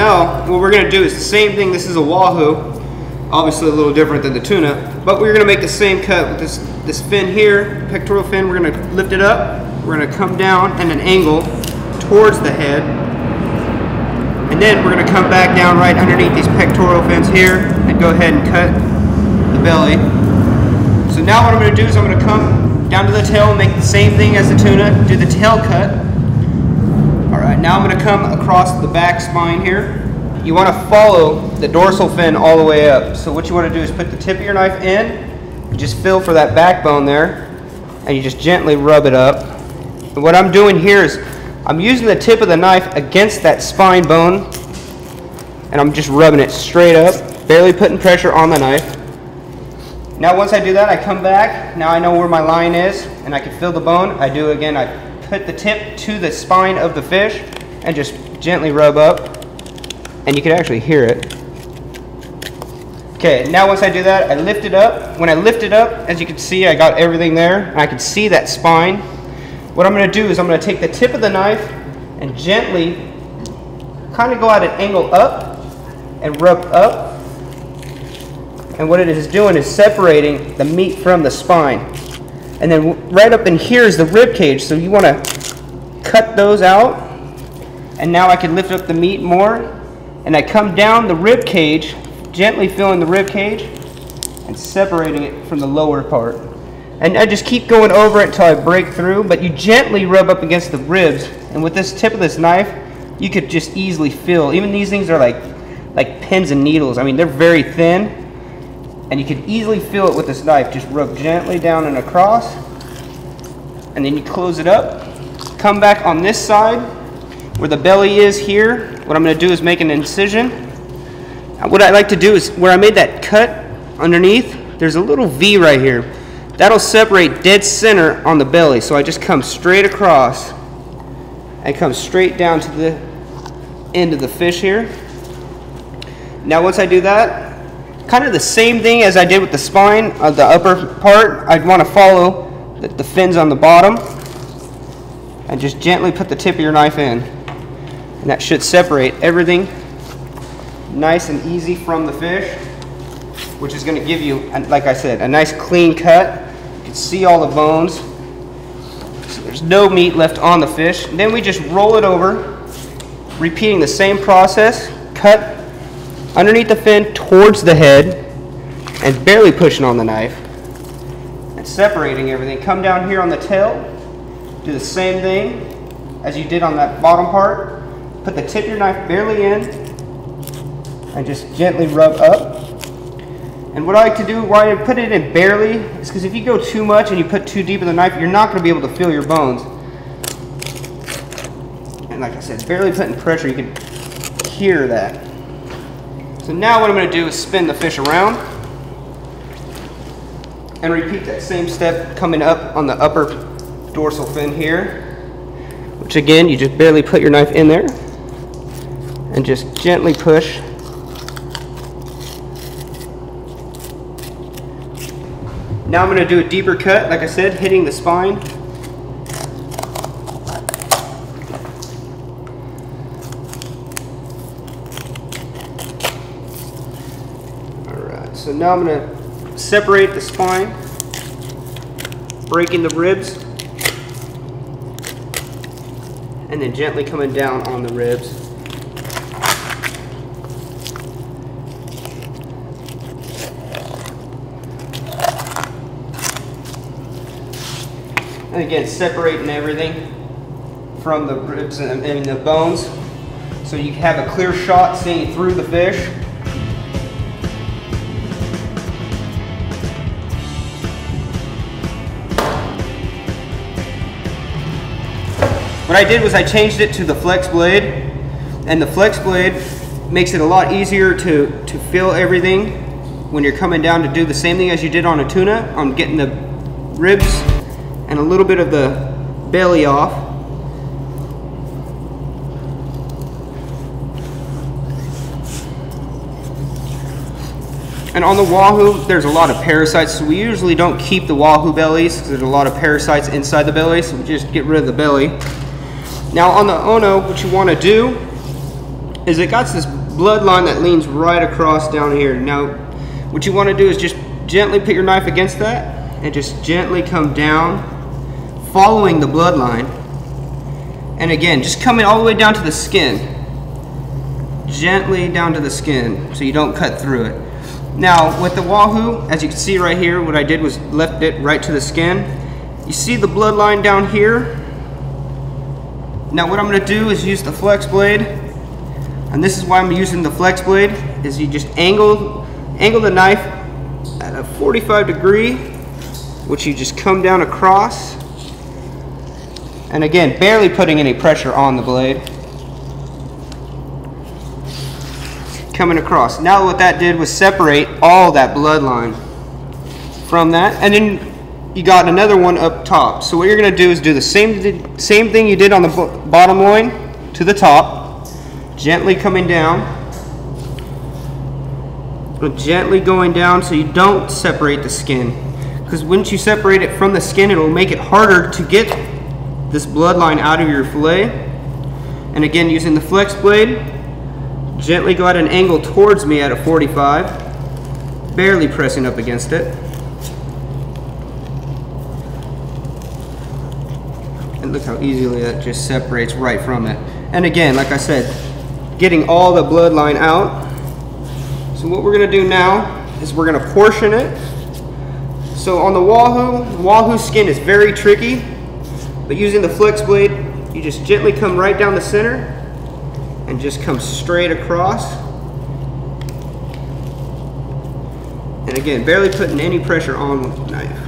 know, what we're going to do is the same thing. This is a Wahoo, obviously a little different than the tuna, but we're going to make the same cut with this fin here, pectoral fin. We're going to lift it up, we're going to come down at an angle towards the head, and then we're going to come back down right underneath these pectoral fins here and go ahead and cut the belly. So now what I'm going to do is I'm going to come down to the tail and make the same thing as the tuna, do the tail cut. Alright, now I'm going to come across the back spine here. You want to follow the dorsal fin all the way up. So what you want to do is put the tip of your knife in, you just feel for that backbone there, and you just gently rub it up. And what I'm doing here is I'm using the tip of the knife against that spine bone, and I'm just rubbing it straight up, barely putting pressure on the knife. Now once I do that, I come back. Now I know where my line is, and I can feel the bone. I do again. I put the tip to the spine of the fish and just gently rub up, and you can actually hear it. Okay, now once I do that, I lift it up. When I lift it up, as you can see, I got everything there, and I can see that spine. What I'm going to do is I'm going to take the tip of the knife and gently kind of go at an angle up and rub up, and what it is doing is separating the meat from the spine. And then right up in here is the rib cage, so you want to cut those out. And now I can lift up the meat more, and I come down the rib cage, gently feeling the rib cage and separating it from the lower part. And I just keep going over it until I break through, but you gently rub up against the ribs. And with this tip of this knife, you could just easily feel. Even these things are like pins and needles. I mean, they're very thin. And you can easily feel it with this knife. Just rub gently down and across, and then you close it up. Come back on this side where the belly is here. What I'm going to do is make an incision. What I like to do is where I made that cut underneath, there's a little V right here. That'll separate dead center on the belly. So I just come straight across and come straight down to the end of the fish here. Now once I do that, kind of the same thing as I did with the spine of the upper part. I'd want to follow the fins on the bottom and just gently put the tip of your knife in. And that should separate everything nice and easy from the fish, which is going to give you, like I said, a nice clean cut. You can see all the bones. So there's no meat left on the fish. And then we just roll it over, repeating the same process. Cut underneath the fin towards the head and barely pushing on the knife and separating everything. Come down here on the tail, do the same thing as you did on that bottom part. Put the tip of your knife barely in and just gently rub up. And what I like to do, why I put it in barely, is because if you go too much and you put too deep in the knife, you're not going to be able to feel your bones. And like I said, barely putting pressure, you can hear that. So now what I'm going to do is spin the fish around and repeat that same step coming up on the upper dorsal fin here, which again, you just barely put your knife in there and just gently push. Now I'm going to do a deeper cut, like I said, hitting the spine. So now I'm going to separate the spine, breaking the ribs, and then gently coming down on the ribs. And again, separating everything from the ribs and the bones, so you have a clear shot seeing through the fish. What I did was I changed it to the flex blade, and the flex blade makes it a lot easier to feel everything when you're coming down to do the same thing as you did on a tuna, on getting the ribs and a little bit of the belly off. And on the Wahoo, there's a lot of parasites, so we usually don't keep the Wahoo bellies because there's a lot of parasites inside the belly, so we just get rid of the belly. Now on the Ono, what you want to do is it got this bloodline that leans right across down here. Now, what you want to do is just gently put your knife against that and just gently come down, following the bloodline. And again, just coming all the way down to the skin. Gently down to the skin so you don't cut through it. Now, with the Wahoo, as you can see right here, what I did was left it right to the skin. You see the bloodline down here? Now what I'm going to do is use the flex blade, and this is why I'm using the flex blade, is you just angle the knife at a 45 degree, which you just come down across, and again, barely putting any pressure on the blade. Coming across. Now what that did was separate all that bloodline from that, and then you got another one up top. So what you're going to do is do the same thing you did on the bottom loin to the top, gently coming down, but gently going down so you don't separate the skin. Because once you separate it from the skin, it'll make it harder to get this bloodline out of your fillet. And again, using the flex blade, gently go at an angle towards me at a 45, barely pressing up against it. And look how easily that just separates right from it. And again, like I said, getting all the bloodline out. So what we're going to do now is we're going to portion it. So on the Wahoo skin is very tricky, but using the flex blade, you just gently come right down the center and just come straight across. And again, barely putting any pressure on with the knife.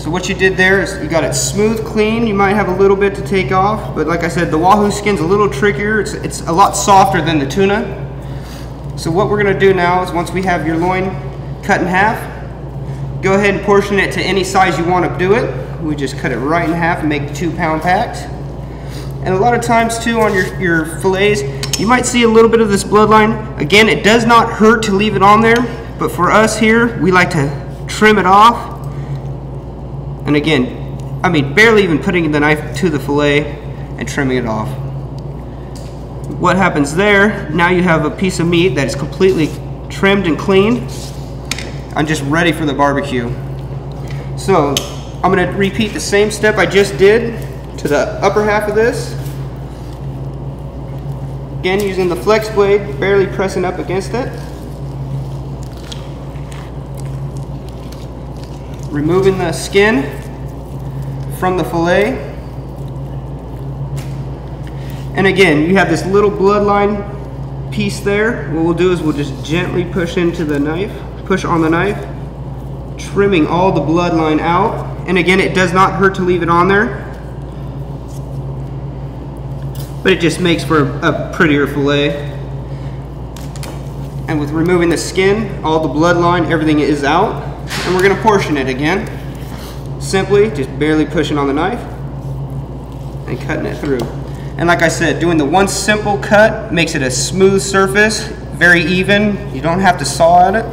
So what you did there is you got it smooth, clean. You might have a little bit to take off, but like I said, the Wahoo skin's a little trickier. It's a lot softer than the tuna. So what we're gonna do now is once we have your loin cut in half, go ahead and portion it to any size you want to do it. We just cut it right in half and make 2-pound packs. And a lot of times too on your fillets, you might see a little bit of this bloodline. Again, it does not hurt to leave it on there, but for us here, we like to trim it off. And again, I mean, barely even putting the knife to the fillet and trimming it off. What happens there, now you have a piece of meat that is completely trimmed and cleaned. I'm just ready for the barbecue. So I'm going to repeat the same step I just did to the upper half of this. Again, using the flex blade, barely pressing up against it. Removing the skin from the fillet. And again, you have this little bloodline piece there. What we'll do is we'll just gently push on the knife, trimming all the bloodline out. And again, it does not hurt to leave it on there, but it just makes for a prettier fillet. And with removing the skin, all the bloodline, everything is out. And we're going to portion it again, simply just barely pushing on the knife and cutting it through. And like I said, doing the one simple cut makes it a smooth surface, very even. You don't have to saw at it.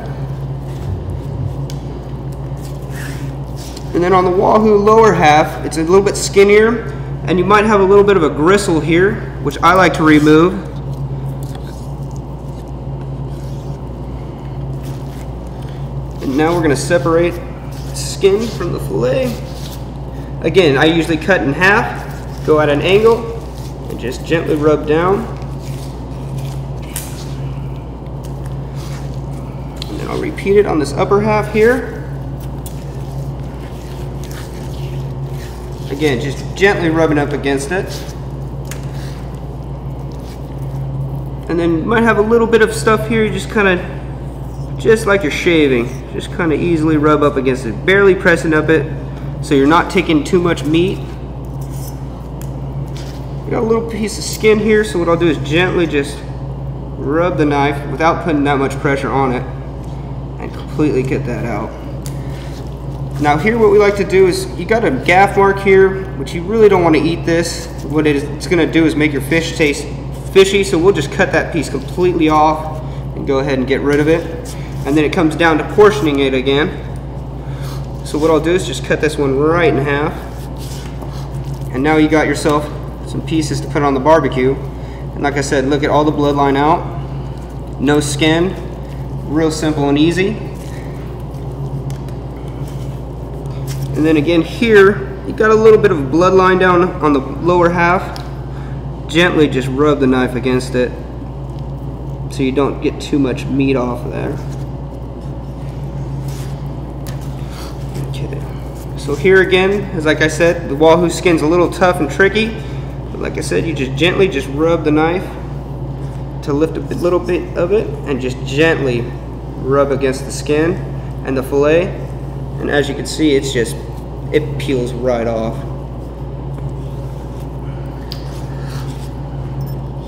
And then on the Wahoo lower half, it's a little bit skinnier, and you might have a little bit of a gristle here, which I like to remove. Now we're going to separate skin from the fillet. Again, I usually cut in half, go at an angle, and just gently rub down. And then I'll repeat it on this upper half here. Again, just gently rubbing up against it. And then you might have a little bit of stuff here, you just kind of, just like you're shaving, just kind of easily rub up against it, barely pressing up it so you're not taking too much meat. We got a little piece of skin here, so what I'll do is gently just rub the knife without putting that much pressure on it and completely get that out. Now here what we like to do is, you got a gaff mark here, which you really don't want to eat this. What it's going to do is make your fish taste fishy, so we'll just cut that piece completely off and go ahead and get rid of it. And then it comes down to portioning it again. So what I'll do is just cut this one right in half. And now you got yourself some pieces to put on the barbecue. And like I said, look at all the bloodline out. No skin. Real simple and easy. And then again here, you got a little bit of bloodline down on the lower half. Gently just rub the knife against it so you don't get too much meat off of there. Okay. So here again, as like I said, the Wahoo skin's a little tough and tricky. But like I said, you just gently just rub the knife to lift a little bit of it and just gently rub against the skin and the fillet. And as you can see, it's just, it peels right off.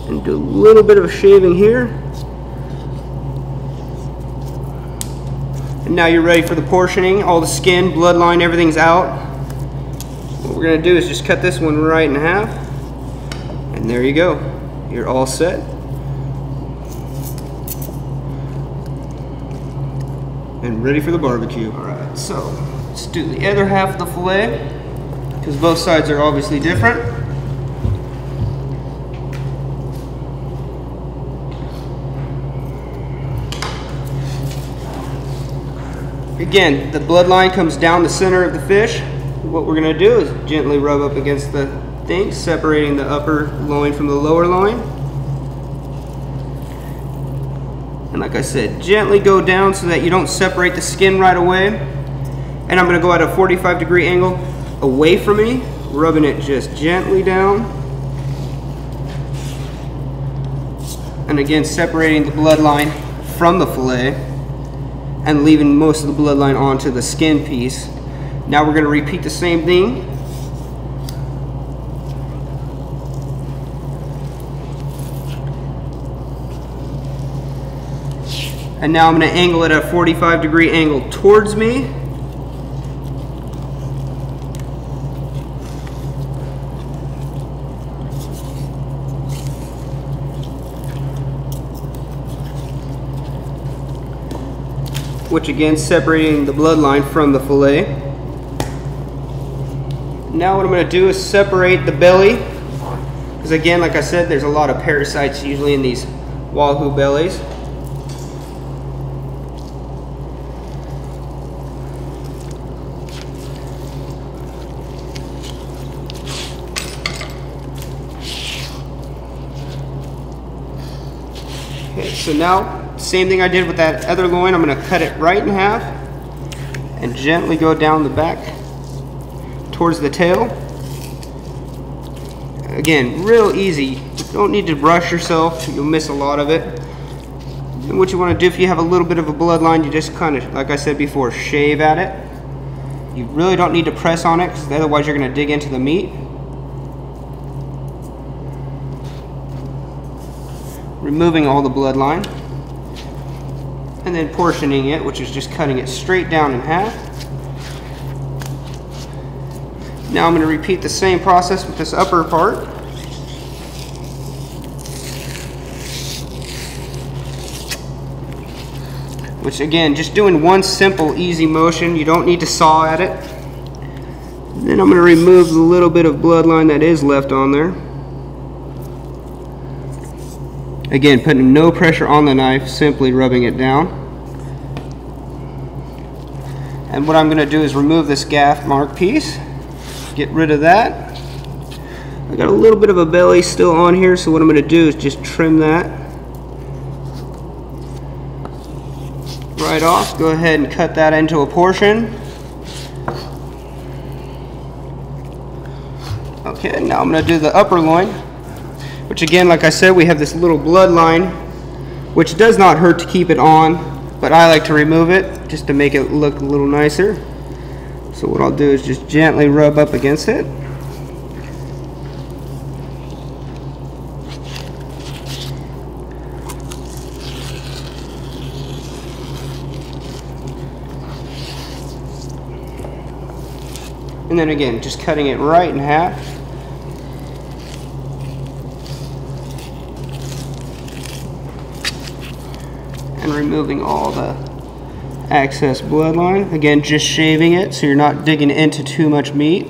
And do a little bit of shaving here. And now you're ready for the portioning. All the skin, bloodline, everything's out. What we're gonna do is just cut this one right in half. And there you go. You're all set. And ready for the barbecue. All right, so let's do the other half of the fillet because both sides are obviously different. Again, the bloodline comes down the center of the fish. What we're going to do is gently rub up against the thing, separating the upper loin from the lower loin. And like I said, gently go down so that you don't separate the skin right away. And I'm going to go at a 45-degree angle away from me, rubbing it just gently down. And again, separating the bloodline from the fillet and leaving most of the bloodline onto the skin piece. Now we're going to repeat the same thing. And now I'm going to angle it at a 45-degree angle towards me. Which again, separating the bloodline from the fillet. Now what I'm going to do is separate the belly, because again, like I said, there's a lot of parasites usually in these Wahoo bellies. Okay, so now same thing I did with that other loin, I'm going to cut it right in half and gently go down the back towards the tail. Again, real easy. You don't need to brush yourself, you'll miss a lot of it. And what you want to do if you have a little bit of a bloodline, you just kind of, like I said before, shave at it. You really don't need to press on it because otherwise you're going to dig into the meat. Removing all the bloodline. And then portioning it, which is just cutting it straight down in half. Now I'm going to repeat the same process with this upper part. Which again, just doing one simple, easy motion. You don't need to saw at it. And then I'm going to remove the little bit of bloodline that is left on there. Again, putting no pressure on the knife, simply rubbing it down. And what I'm going to do is remove this gaff mark piece. Get rid of that. I got a little bit of a belly still on here, so what I'm going to do is just trim that right off. Go ahead and cut that into a portion. Okay, now I'm going to do the upper loin. Which again, like I said, we have this little bloodline, which does not hurt to keep it on, but I like to remove it just to make it look a little nicer. So what I'll do is just gently rub up against it. And then again, just cutting it right in half. And removing all the excess bloodline. Again, just shaving it so you're not digging into too much meat.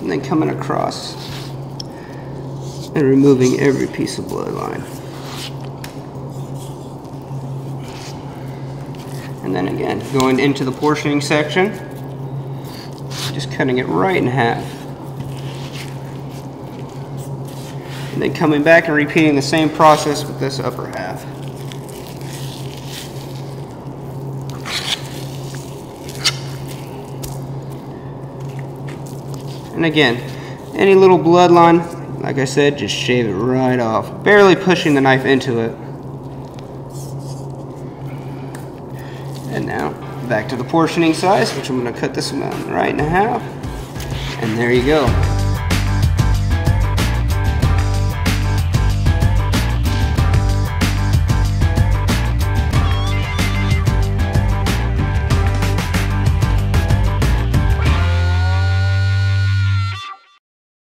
and then coming across and removing every piece of bloodline. And then again, going into the portioning section, just cutting it right in half. And then coming back and repeating the same process with this upper half. And again, any little bloodline, like I said, just shave it right off, barely pushing the knife into it. And now, back to the portioning size, which I'm going to cut this amount right in half. And there you go.